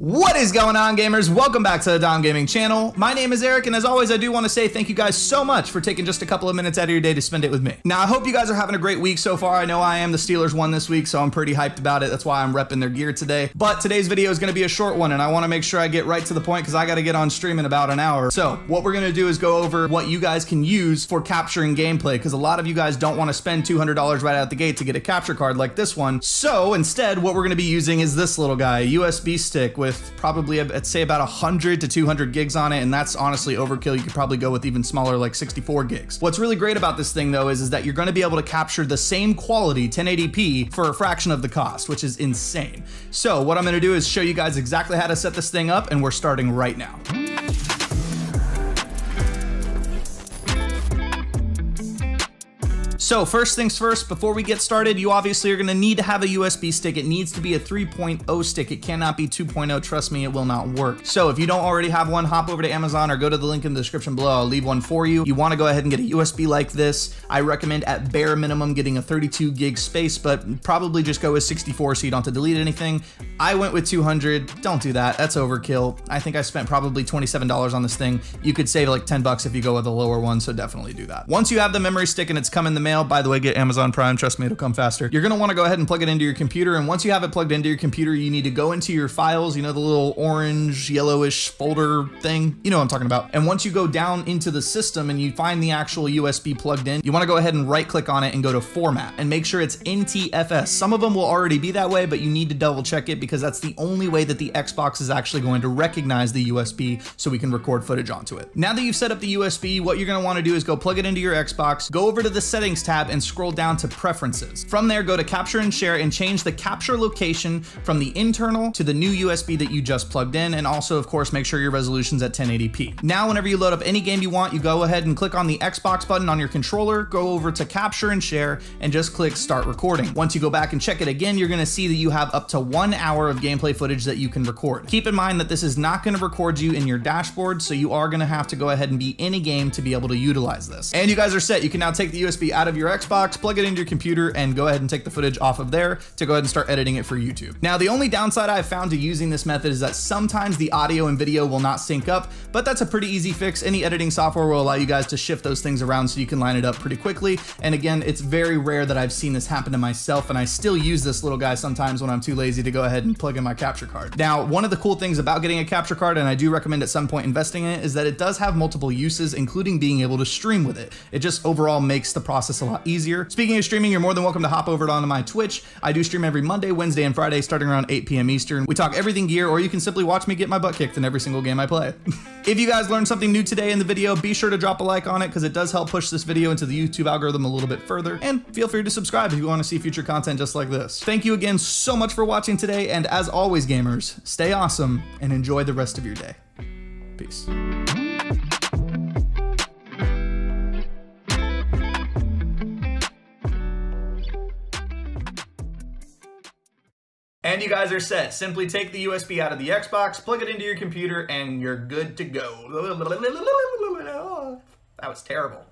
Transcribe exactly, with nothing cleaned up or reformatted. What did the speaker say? What is going on, gamers? Welcome back to the DomGaming channel. My name is Eric, and as always, I do want to say thank you guys so much for taking just a couple of minutes out of your day to spend it with me. Now, I hope you guys are having a great week so far. I know I am. The Steelers won this week, so I'm pretty hyped about it. That's why I'm repping their gear today. But today's video is going to be a short one, and I want to make sure I get right to the point because I got to get on stream in about an hour. So what we're going to do is go over what you guys can use for capturing gameplay, because a lot of you guys don't want to spend two hundred dollars right out the gate to get a capture card like this one. So instead, what we're going to be using is this little guy, a U S B stick with with probably, I'd say, about one hundred to two hundred gigs on it, and that's honestly overkill. You could probably go with even smaller, like sixty-four gigs. What's really great about this thing, though, is, is that you're gonna be able to capture the same quality, ten eighty p, for a fraction of the cost, which is insane. So what I'm gonna do is show you guys exactly how to set this thing up, and we're starting right now. So first things first, before we get started, you obviously are gonna need to have a U S B stick. It needs to be a three point oh stick. It cannot be two point oh, trust me, it will not work. So if you don't already have one, hop over to Amazon or go to the link in the description below. I'll leave one for you. You wanna go ahead and get a U S B like this. I recommend at bare minimum getting a thirty-two gig space, but probably just go with sixty-four so you don't have to delete anything. I went with two hundred, don't do that, that's overkill. I think I spent probably twenty-seven dollars on this thing. You could save like ten bucks if you go with a lower one, so definitely do that. Once you have the memory stick and it's come in the mail, by the way, get Amazon Prime, trust me, it'll come faster. You're gonna wanna go ahead and plug it into your computer, and once you have it plugged into your computer, you need to go into your files, you know, the little orange, yellowish folder thing, you know what I'm talking about. And once you go down into the system and you find the actual U S B plugged in, you wanna go ahead and right click on it and go to format and make sure it's N T F S. Some of them will already be that way, but you need to double check it because that's the only way that the Xbox is actually going to recognize the U S B so we can record footage onto it. Now that you've set up the U S B, what you're gonna wanna do is go plug it into your Xbox, go over to the settings tab and scroll down to preferences. From there, go to capture and share and change the capture location from the internal to the new U S B that you just plugged in. And also, of course, make sure your resolution's at ten eighty p. Now, whenever you load up any game you want, you go ahead and click on the Xbox button on your controller, go over to capture and share and just click start recording. Once you go back and check it again, you're gonna see that you have up to one hour of gameplay footage that you can record. Keep in mind that this is not gonna record you in your dashboard, so you are gonna have to go ahead and be in a game to be able to utilize this. And you guys are set. You can now take the U S B out of your Xbox, plug it into your computer, and go ahead and take the footage off of there to go ahead and start editing it for YouTube. Now, the only downside I've found to using this method is that sometimes the audio and video will not sync up, but that's a pretty easy fix. Any editing software will allow you guys to shift those things around so you can line it up pretty quickly. And again, it's very rare that I've seen this happen to myself, and I still use this little guy sometimes when I'm too lazy to go ahead and plug in my capture card. Now, one of the cool things about getting a capture card, and I do recommend at some point investing in it, is that it does have multiple uses, including being able to stream with it. It just overall makes the process a lot easier. Speaking of streaming, you're more than welcome to hop over onto my Twitch. I do stream every Monday, Wednesday, and Friday starting around eight p m Eastern. We talk everything gear, or you can simply watch me get my butt kicked in every single game I play. If you guys learned something new today in the video, be sure to drop a like on it because it does help push this video into the YouTube algorithm a little bit further. And feel free to subscribe if you want to see future content just like this. Thank you again so much for watching today. And as always, gamers, stay awesome and enjoy the rest of your day. Peace. And you guys are set. Simply take the U S B out of the Xbox, plug it into your computer, and you're good to go. That was terrible.